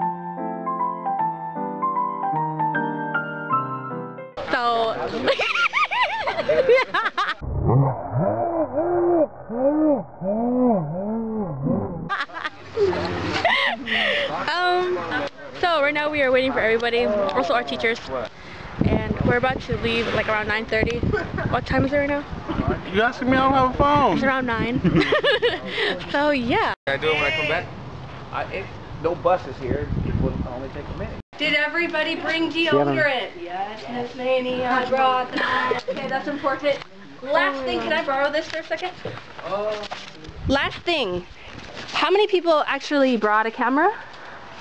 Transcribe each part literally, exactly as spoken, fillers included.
So um so right now we are waiting for everybody, also our teachers, and we're about to leave like around nine thirty. What time is it right now? You asking me? I don't have a phone. It's around nine. So yeah. I do it when I come back. I, it, no buses here. It will only take a minute. Did everybody bring deodorant? Yes, Miss Manny, I brought that. Okay, that's important. Last thing, can I borrow this for a second? Uh, Last thing, how many people actually brought a camera?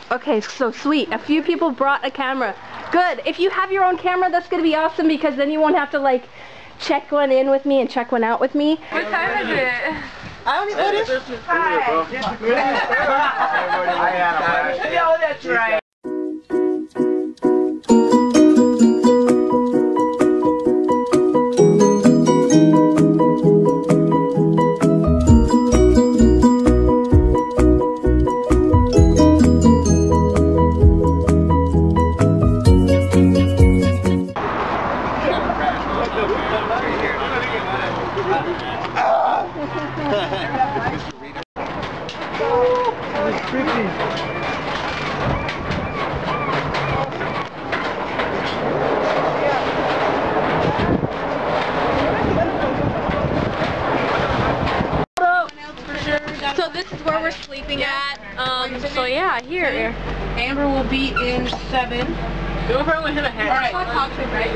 Okay, so sweet. A few people brought a camera. Good. If you have your own camera, that's gonna be awesome because then you won't have to like check one in with me and check one out with me. What time is it? I don't even know this. Hi. No, that's right. Here. Amber will be in seven. It'll probably hit a hat. Alright. It's not toxic, right?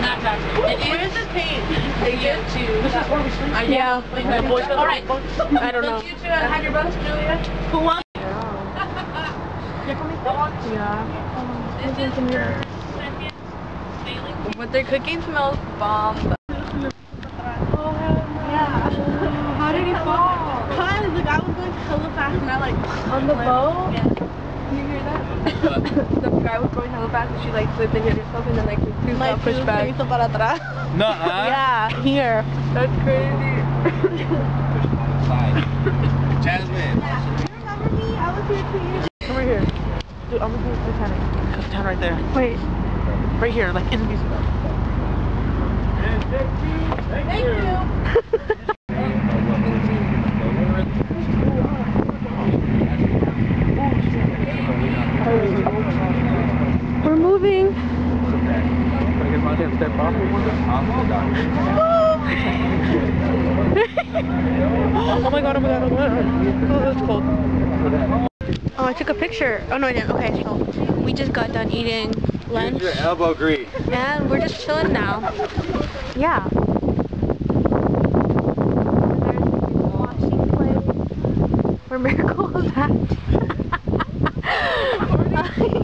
Not toxic. It is the pain. They get to. This is where we sleep. I know. Yeah. Alright. I don't know. You two had your buns, Julia? Who wants? Yeah. This is your second sailing. What they're cooking smells bomb. Oh, yeah. How did he fall? I was going hella fast and I like on the boat? Yeah. Do you hear that? The guy was going hella fast and she like slipped and hit herself and then like the two got pushed back. No, uh. Yeah, here. That's crazy. Pushed on the side. Jasmine. Yeah. Do you remember me? I was here two years ago. Over here. Dude, I'm gonna do Titanic. That's down right there. Wait. Right here, like in the music. And thank you. Thank, thank you. you. We're moving. Oh my god, oh my god, oh my god. Oh, that's cold. Oh, I took a picture. Oh no, I didn't. Okay, so we just got done eating lunch. Use your elbow grease. And we're just chilling now. Yeah. We're miracles at.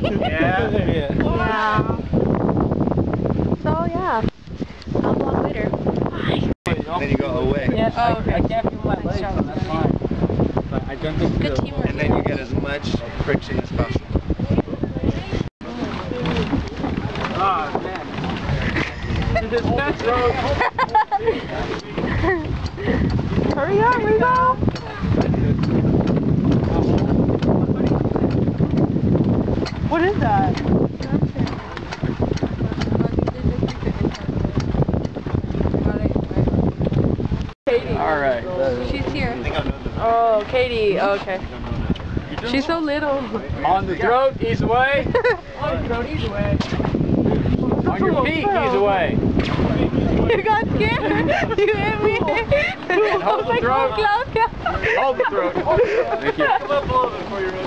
Yeah, yeah. Wow. So yeah. I'll vlog later. Bye. Then you go away. Yeah, oh, okay. I, I can't feel my legs. That's fine. But I don't think good teamwork. And then you get as much friction as possible. Ah, man. This is hurry up, Rebo! What is that? Katie. Alright. She's here. Oh, Katie. Oh, okay. She's so little. On the throat, ease away. On the throat, ease away. On your feet, ease away. You got scared. You hit me. Hold the throat. Hold the throat. Thank you. Come up a little bit before you run.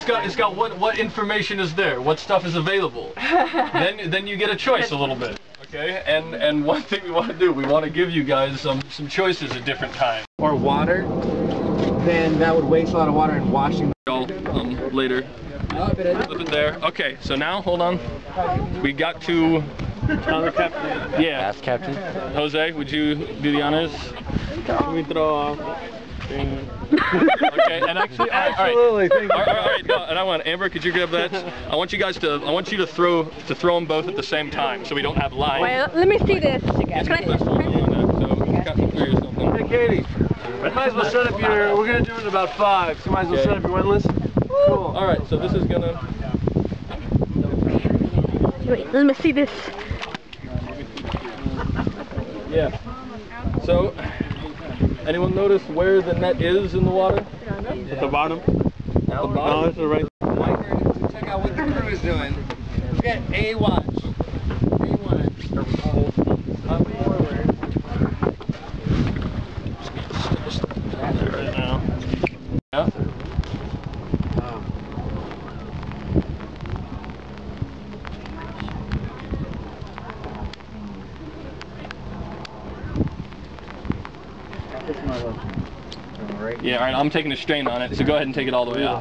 It's got, it's got what, what information is there, what stuff is available. Then then you get a choice a little bit, okay? And and one thing we want to do, we want to give you guys some, some choices at different times. Or water, then that would waste a lot of water in washing. Y'all, um, later. Flip it there. Okay, so now, hold on. We got to... Another captain. Yeah. Ask Captain. Jose, would you do the honors? Can we throw thing? Okay, and actually, absolutely. All right, all right, all right no, and I want Amber. Could you grab that? I want you guys to, I want you to throw, to throw them both at the same time, so we don't have lines. Wait, let me see this. Can I? So, to Katie. We might as well set up your, we're going to do it in about five, so you might as well okay. set up your win list. Cool. Alright, so this is going to... Wait, let me see this. Yeah. So, anyone notice where the net is in the water? At the bottom. At the bottom. No, right. Check out what the crew is doing. We've got a watch. A watch. Yeah. Yeah, alright, I'm taking a strain on it, so go ahead and take it all the way out.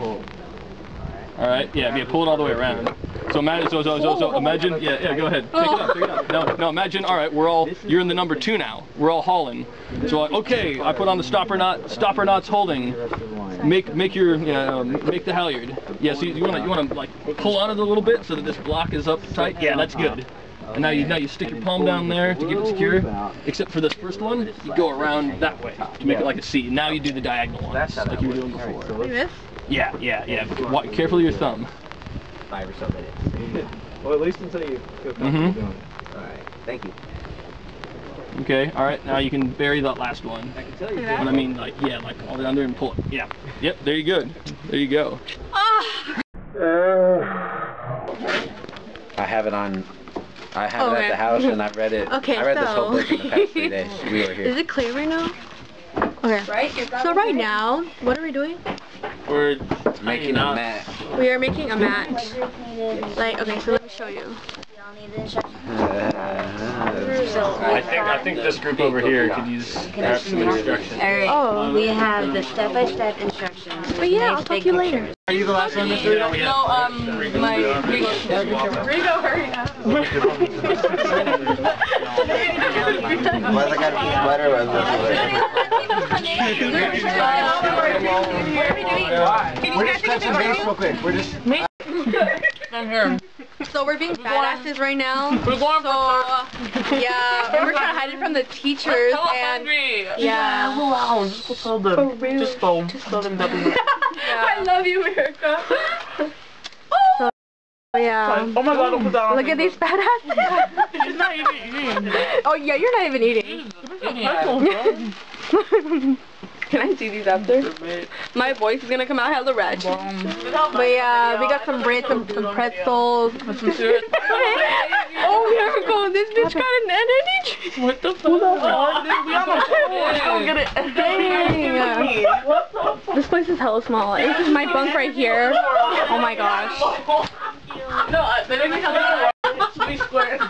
Alright, yeah, yeah, pull it all the way around. So imagine, so, so, so, so, imagine, yeah, yeah, go ahead, take it up, take it up. No, no, imagine, alright, we're all, you're in the number two now, we're all hauling. So, like, okay, I put on the stopper knot, stopper knot's holding. Make, make your, you know, make the halyard. Yeah, so you wanna, you wanna, like, pull on it a little bit so that this block is up tight. Yeah, that's good. And now you, now you stick your palm down there to keep it secure, except for this first one, you go around that way to make it like a C. Now you do the diagonal ones, like you were doing before. Do this? Yeah, yeah, yeah. Walk, carefully your thumb. Five or so minutes. Well, at least until you feel comfortable doing it. All right, thank you. Okay, all right, now you can bury that last one. I can tell you what I mean, like, yeah, like all down there and pull it. Yeah, yep, there you go. There you go. I have it on... I have oh, it at right. the house and I read it. Okay, I read so. this whole book in the past three days. We were here. Is it clear right now? Okay. Right? So right clear? now, what are we doing? We're making a mat. We are making a mat. Like, okay, so let me show you. I think I think this group over here could use perhaps some instructions. Alright, oh. we have the step-by-step instructions. But yeah, I'll talk to you later. Are you the last one, Mister Rodrigo? No, um, my... Rodrigo, hurry up. Why the guy with the sweater was this? We're just touching base real quick. We're just... I'm here. So we're being badasses right now. We're going so, uh, yeah, and we're trying to hide it from the teachers. We're so and hungry. Yeah. Oh, wow. Just so good. For real. Just so. Just so good. I love you, America. So, yeah. Oh my God! Don't put that on. Look at these badasses. She's not even eating. Oh yeah, you're not even eating. Yeah. Can I do these after? My voice is gonna come out hella ratchet. But yeah, we got some bread, some, some pretzels. Oh, miracle! This bitch got an energy drink. What the fuck? I'm gonna. Dang. This place is hella small. This is my bunk right here. Oh my gosh. No, they didn't come out. It's three squares.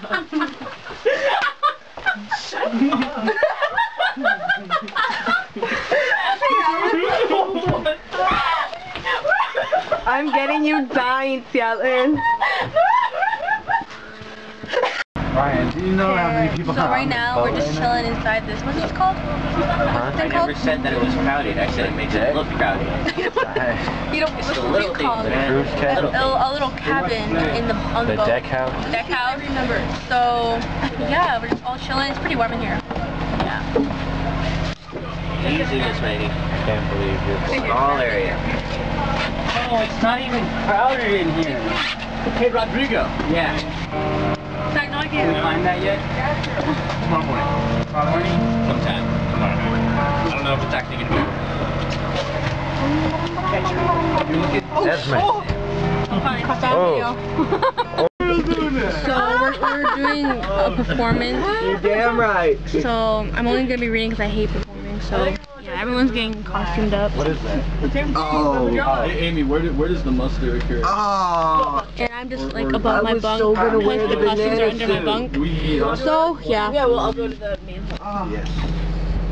Shut up. I'm getting you dying, Seattle. Ryan, do you know okay. how many people? So right now we're just chilling inside this. What's this called? Huh? What's I called? never said that it was crowded. I said it makes it look crowded. You don't. What's it called? A, a, a little cabin in the on the boat. deck house. Deck house. Remember. So yeah, we're just all chilling. It's pretty warm in here. Yeah. Easy, Miss Lady. I can't believe you're a small area. Oh, it's not even crowded in here. Hey, Rodrigo. Yeah. Is that not yet? Did we find that yet? Tomorrow morning. Tomorrow morning? Sometime. Tomorrow morning. I don't know if it's actually going to be. You're looking at Jasmine. Oh! Oh! So we're, we're doing a performance. You're damn right. So I'm only going to be reading because I hate performing, so... Everyone's getting costumed up. What is that? Oh. Uh, hey, Amy, where, do, where does the mustard occur? Oh. And I'm just or, like or above my bunk. So gonna wear the, the costumes are under my bunk. We, uh, so, yeah. Yeah, well, I'll go to the main house. Oh. Yes.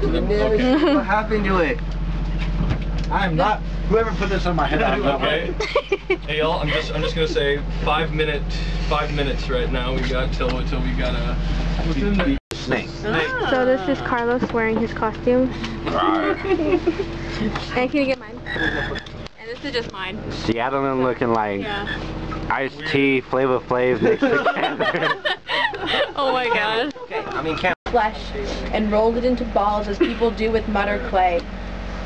Okay. What happened to it? I'm not. Whoever put this on my head, I'm okay. Hey, y'all, I'm just, I'm just going to say five, minute, five minutes right now. We've got till, till we got a... What's in the snake? Snake. Ah. So this is Carlos wearing his costume. And can you get mine? And this is just mine. Seattle looking like yeah. Iced Weird. Tea, Flavor Flav next to Canada. Oh my gosh. Okay, I mean Canada. flesh and rolled it into balls as people do with mud or clay.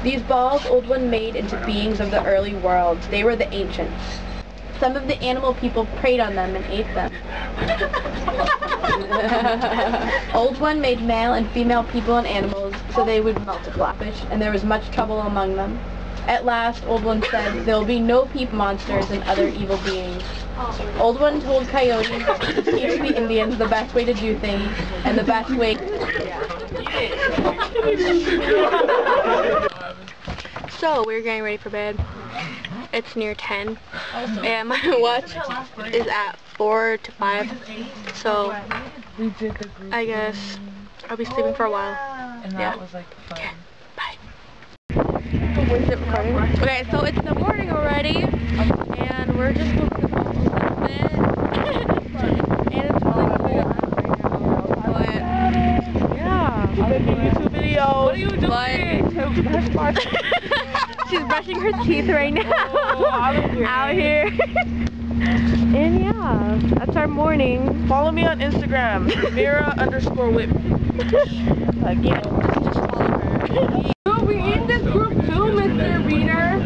These balls Old One made into beings of the early world. They were the ancients. Some of the animal people preyed on them and ate them. Old One made male and female people and animals so they would multiply, and there was much trouble among them. At last, Old One said, there will be no peep monsters and other evil beings. Old One told Coyote to teach the Indians the best way to do things, and the best way... So, we're getting ready for bed. It's near ten, and my watch is at four to five, so I guess I'll be sleeping for a while. Yeah. Okay, bye. Is it recording? Okay, so it's in the morning already, and we're just going to go to bed, and it's really cool. But, yeah. I'm making a YouTube video. What are you doing? She's brushing her teeth right now. Oh, out here. And yeah, that's our morning. Follow me on Instagram, Mira underscore whip. Like, you know, just follow her. So we in this group too, Mister Wiener.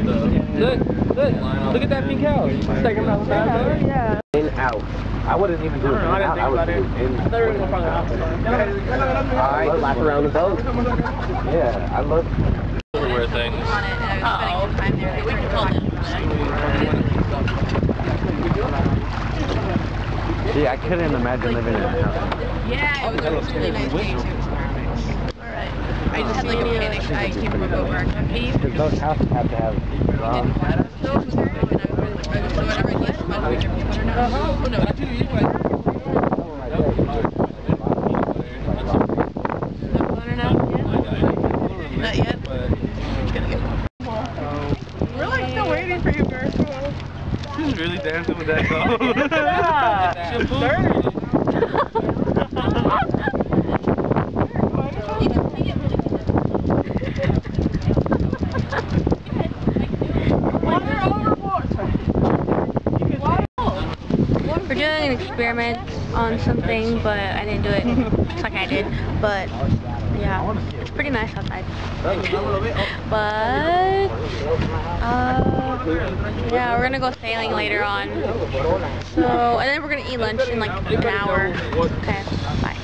Look, look, look at that pink house. It's like I'm outside. Yeah. In out. I wouldn't even do it. I didn't think about it. I thought we were gonna out. I lap around the boat. Yeah, I love things. Uh-oh. Yeah, I couldn't imagine living in a house. Yeah, it was a really nice day too. Alright. I just had like a panic. I came from over our campaign. Because those houses have to have... Um, so whatever it is, whether we drink people or not. Oh no, that's who you guys are. Dancing with that song. Yeah. It's your We're doing an experiment on something, but I didn't do it. It's like I did, but yeah, it's pretty nice outside. But uh. yeah, we're gonna go sailing later on. So, and then we're gonna eat lunch in like an hour. Okay, bye.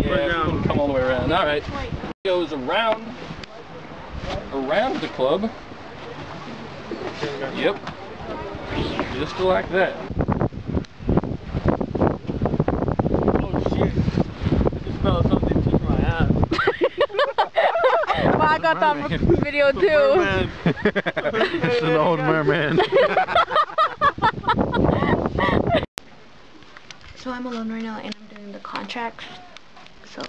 Yeah, come all the way around. All right, goes around, around the club. Yep, just like that. I got that merman. Video too. It's an old merman. So I'm alone right now and I'm doing the contracts. So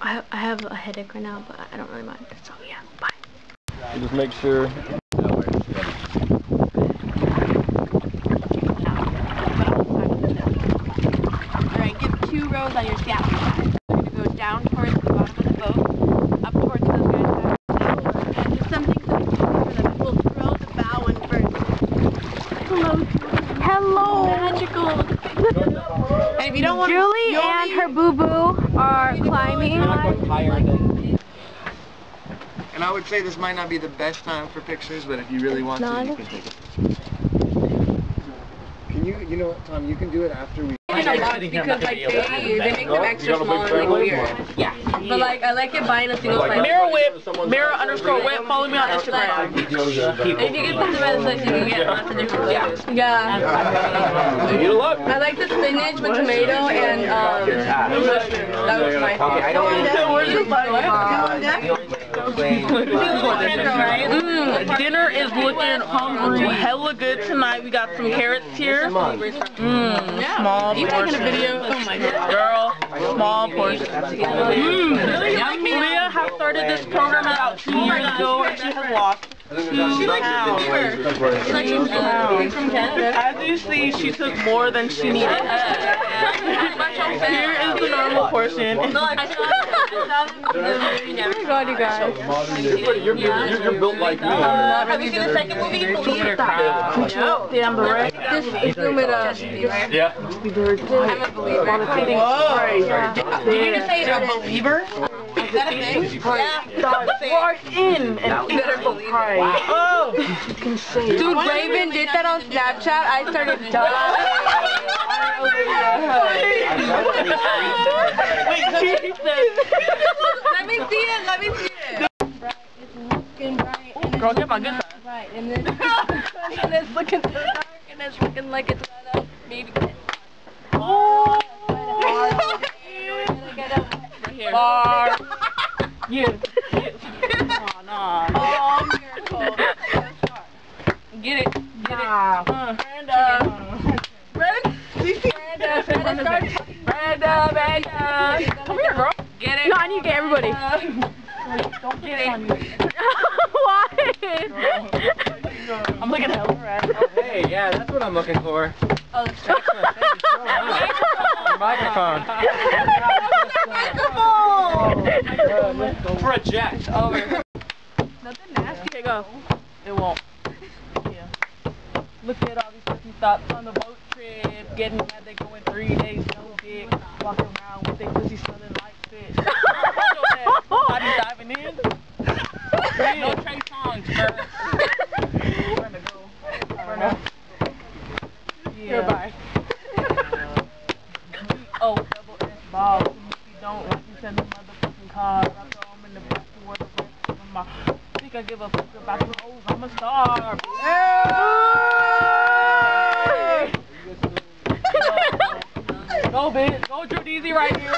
I, ha I have a headache right now, but I don't really mind. So yeah, bye. You just make sure. Alright, give two rows on your scapula. You're going to go down towards the bottom of the boat, up towards those guys. And if you don't want Julie to, and her boo-boo are climbing. And I would say this might not be the best time for pictures, but if you really want to, you can take it. Can you, you know what, Tom, you can do it after we... I like it because like they, they make them extra small and like weird. Yeah. But like, I like it buying a single size. Mira Whip, Mira underscore Whip, follow me on Instagram. If you get the size size, you can get lots of different flavors. Yeah. You love. I like the spinach with tomato and um, mushroom. That was my favorite. Mm, dinner is looking hungry. Hella good tonight. We got some carrots here. Mm, small portions. You taking a video? Oh my god. Girl, small portions. Mm. Leah has started this program about two years ago and she has lost. She likes to She's like, she's from Canada. As you see, she took more than she needed. Here is the normal portion. Oh my god, you guys. You're, you're, you're, you're built like me. Uh, have you seen the second movie? Believe it. No. The Amber Whip. This room with a... Yeah. I'm a believer. Oh. Did you just say you're a believer? Is that a thing? Yeah. in and beautiful pride. Wow. Oh. You can say it. Dude, Raven did that on Snapchat. I started dying. Wait, Jesus. Let me see it. Let me see it. Bright is looking bright. And Girl, get my good. Right. And then it's looking so dark and it's looking like it's lit up. Maybe. Oh. Bar. Yes. Yes. Oh, no. Oh, miracle. Get it. Get nah. it. Uh, Brenda. Brenda. Brenda. Brenda. Brenda. Brenda. Come here, girl. Get it. No, I need to get everybody. Don't get it. On me. Why? I'm looking at Elmer. Oh, hey, yeah, that's what I'm looking for. Oh, that's excellent. Thank you so much. Your microphone. Oh, project over. Nothing nasty. Here yeah. go. It won't. Yeah. Look at all these fucking thoughts on the boat trip. Getting mad they go in three days, no dick. Walking around with their pussy smelling like fish. Are you diving in? No Trey songs, bro. Burn it, go. Burn up. Yeah. Goodbye. B O double S ball. Don't let me send the motherfucking car. I throw them in the back to work with my think I give a fuck about the hoes. I'm a star. Hey! Go, bitch. Go, Drew Deezy right here.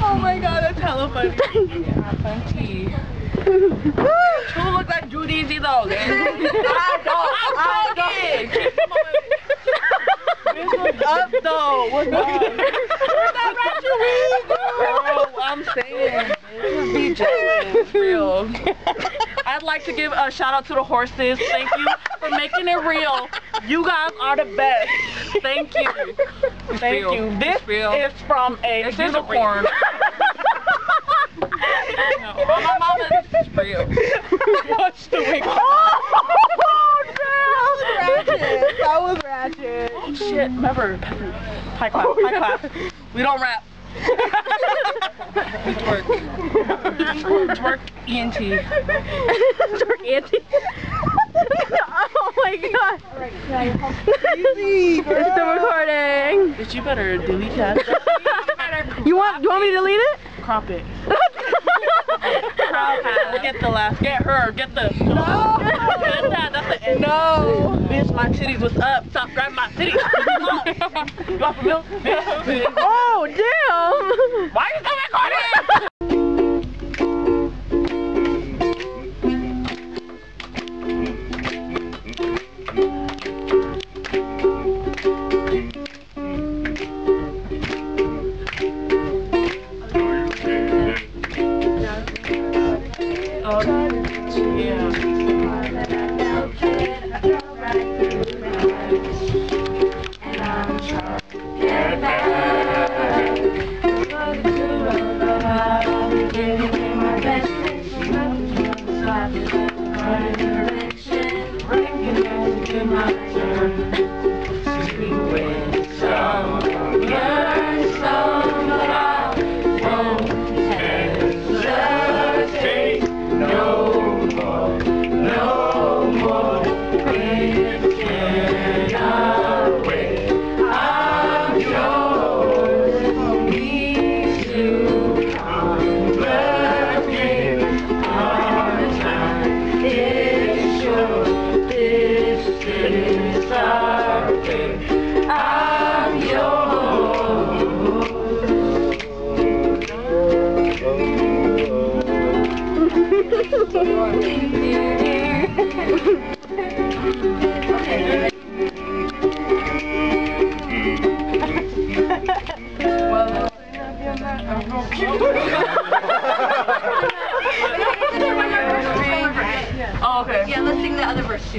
Oh my god, that's hella funny. Yeah, funky. Who looks like Drew Deezy though? I don't. I don't. This one's up though. What's up? Where's that Ratchet Weed? Bro, I'm saying. Just be jealous. Real. I'd like to give a shout out to the horses. Thank you for making it real. You guys are the best. Thank you. It's Thank real. you. This real. is from a this unicorn. no, my mama, this is real. Watch the wig. Oh, girl. That was ratchet. That was ratchet. Oh, shit. Remember, high class, oh, high yeah. class. We don't rap. We twerk. Twerk E N T. Twerk E N T. Oh my god. Alright, easy, girl. It's still recording. Bitch, you better delete that. You want you want me to delete it? Crop it. Crop it. Get the laugh. Get her. Get the No. Get that. That's the end. No. Bitch, my titties was up. Stop grabbing my titties. You want milk? Oh damn. Why are you still recording? Bye.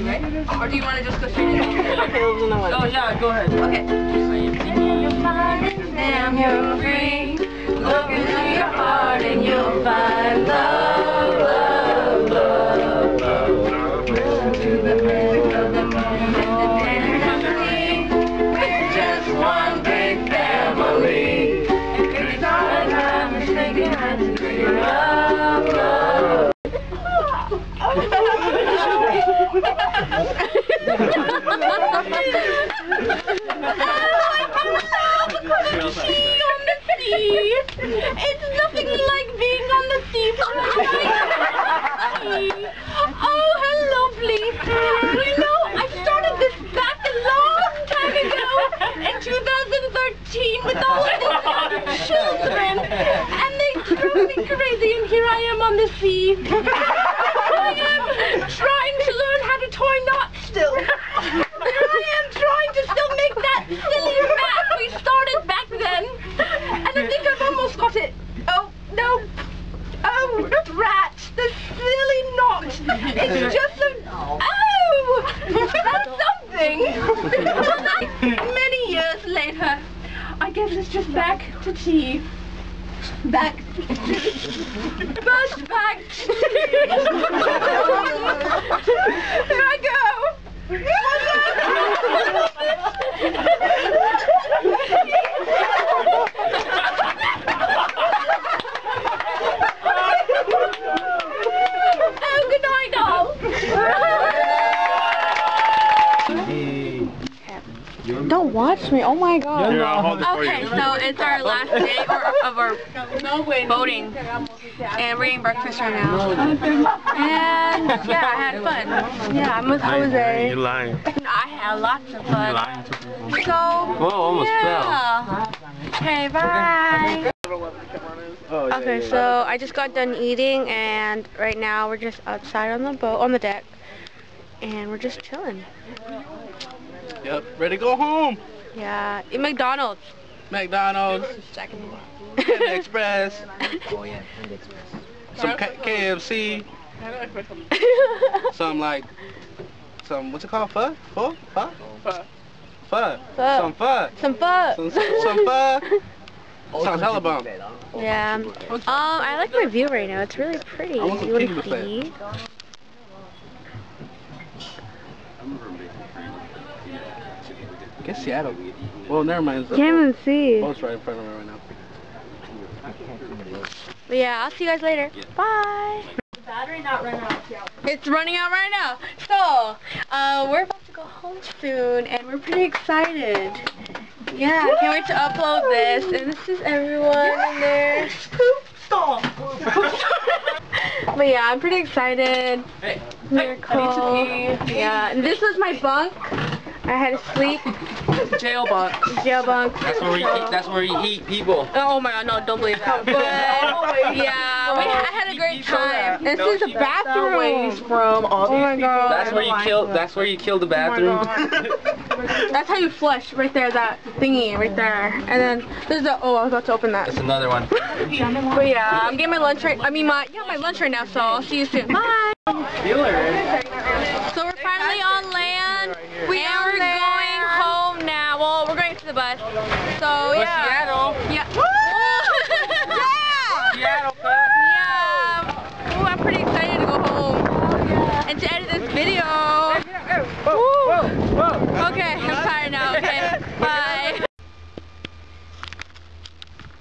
K F C, right? Or do you want to just go straight into Caleb's in the one. Oh, yeah, go ahead. Okay. Damn, you're free. Look into your heart and you'll find love, love, love, love, love. Listen to the music of the moment and the dance. We're just one big family. It's all I'm mistaken, I just need love, love. It's nothing like being on the sea for me. Oh, hello, please. You know, I started this back a long time ago in two thousand thirteen with all of these other children, and they drove me crazy, and here I am on the sea. I am trying to learn how to tie knots still. Here I am trying to still make that silly map we started back then, and I think I've almost got it. Oh, no. Oh, rat. The silly knot. It's just a... Oh! That's something. Many years later, I guess it's just back to tea. Back. Burst back. Here I go. What's up? Oh, good night, doll. Don't watch me. Oh my God. Yeah, I'll hold it for okay, you. So it's our last day of our boating, and we're eating breakfast right now. And yeah, I had fun. Yeah, I'm with Jose. You're lying. I had lots of fun. So whoa, almost yeah. Fell. Okay, bye. Okay, so I just got done eating, and right now we're just outside on the boat, on the deck, and we're just chilling. Yep, ready to go home. Yeah, eat McDonald's. McDonald's. Jack in the Box. Panda Express. Oh yeah, Panda Express. Some K F C. Some like, some what's it called? Pho? Pho? Pho? Pho. Pho. Some pho. Some pho. Some some pho. Some hellebomb. Yeah. Um, I like my view right now. It's really pretty. You want to see? I guess Seattle. Well, never mind. Can't even see. Boat's right in front of me right now. But yeah, I'll see you guys later. Yeah. Bye. The battery not running out. It's running out right now. So, uh, we're about to go home soon, and we're pretty excited. Yeah, I can't wait to upload this. And this is everyone in there. Poop stall. But yeah, I'm pretty excited. Hey. Miracle. I need to pee. Yeah, and this was my bunk. I had to sleep. Jail bunk. Jail bunk. That's where we so. eat. That's where we eat people. Oh my God, no, don't believe that. But oh yeah, we, I had a great time. This is the bathroom. Ways from all oh my God. That's where you kill. That's where you kill the bathroom. Oh that's how you flush right there. That thingy right there. And then there's a. Oh, I was about to open that. That's another one. But yeah, I'm getting my lunch right. I mean my yeah my lunch right now. So I'll see you soon. Bye. Killer. So we're finally on land. We are. The bus. So yeah. Seattle. Yeah. Woo! Yeah. Seattle. Yeah. Ooh, I'm pretty excited to go home oh, yeah. and to edit this video. Whoa, whoa, whoa. Okay, I'm tired now. Okay, bye.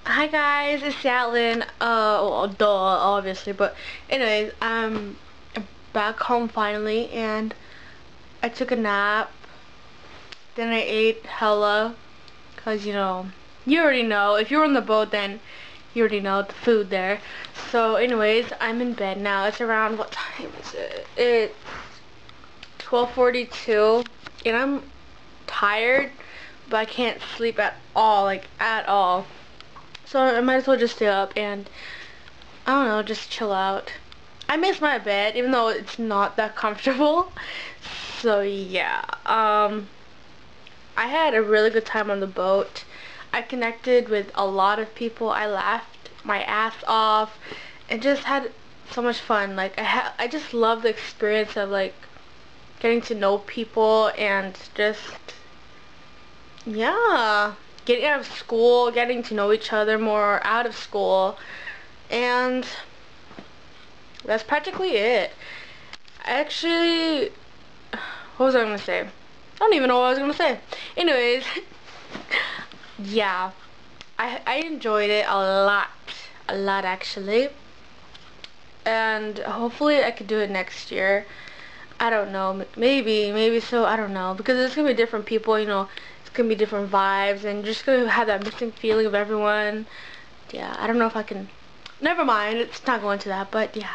Hi guys, it's Seattle. Uh, well, duh, obviously, but anyways, I'm back home finally, and I took a nap. Then I ate hella. Cause you know, you already know, if you were on the boat then you already know the food there. So anyways, I'm in bed now. It's around, what time is it? It's twelve forty-two and I'm tired, but I can't sleep at all, like at all. So I might as well just stay up and I don't know, just chill out. I miss my bed even though it's not that comfortable. So yeah, um I had a really good time on the boat. I connected with a lot of people. I laughed my ass off and just had so much fun. Like I ha I just love the experience of like getting to know people and just, yeah, getting out of school, getting to know each other more out of school, and that's practically it. Actually, what was I gonna say? I don't even know what I was gonna say. Anyways, yeah, I, I enjoyed it a lot, a lot actually, and hopefully I could do it next year. I don't know, maybe, maybe so, I don't know, because it's gonna be different people, you know, it's gonna be different vibes, and you're just gonna have that missing feeling of everyone. Yeah, I don't know if I can, never mind, it's not going to that, but yeah.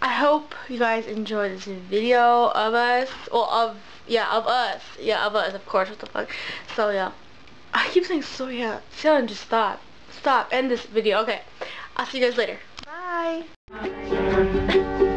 I hope you guys enjoyed this video of us, well, of, yeah, of us, yeah, of us, of course, what the fuck, so yeah, I keep saying so yeah, so yeah, just stop, stop, end this video, okay, I'll see you guys later, bye.